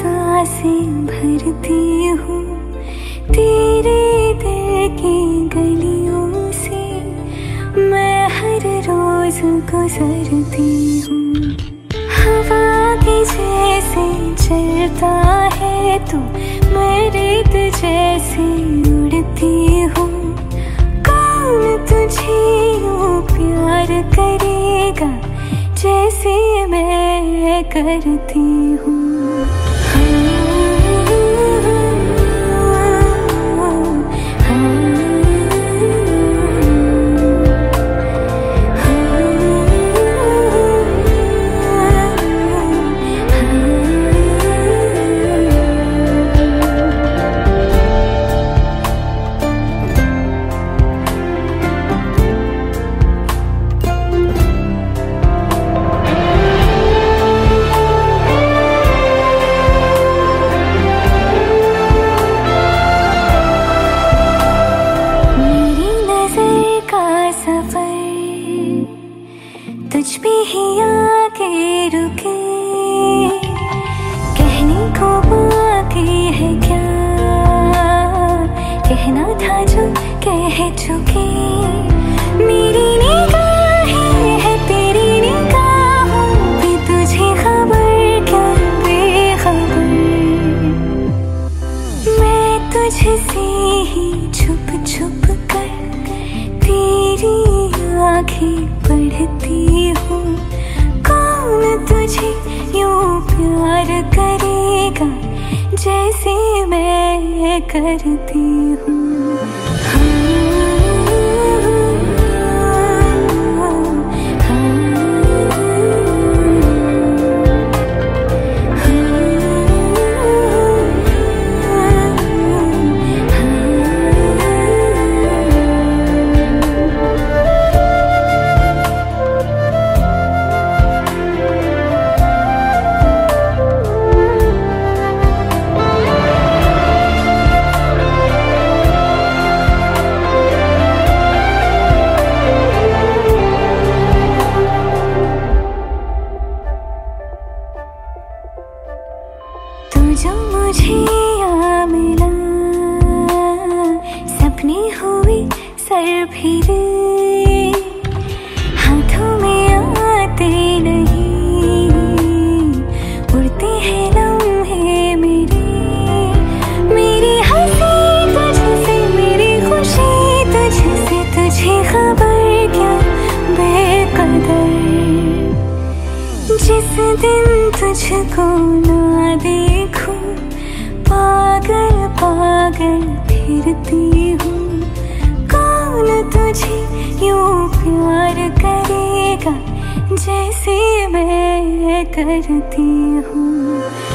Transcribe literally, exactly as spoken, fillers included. सांसें भरती हूँ तेरे दिल की गलियों से, मैं हर रोज गुजरती हूँ। हवा के जैसे चलता है तू, मैं रेत जैसे उड़ती हूँ। कौन तुझे यूँ प्यार करेगा जैसे मैं करती हूँ। तुझ पे ही आके रुके, कहने को बाकी है क्या, कहना था जो कह चुके। मेरी निगाहें है तेरी निगाहों पे, तुझे खबर क्या बेखबर। मैं तुझसे ही छुप छुप कर तेरी आँखें पढ़ती हूँ। कौन तुझे यूँ प्यार करेगा जैसे मैं करती हूँ। जो मुझे आ मिला, सपने हुए सर फिरे, हाथों में आते नहीं उड़ते हैं लम्हे मेरे। मेरी हंसी तुझसे, मेरी खुशी तुझसे, तुझे खबर क्या बेकदर। जिस दिन तुझको ना देखूं पागल पागल फिरती हूँ। कौन तुझे यूँ प्यार करेगा जैसे मैं करती हूँ।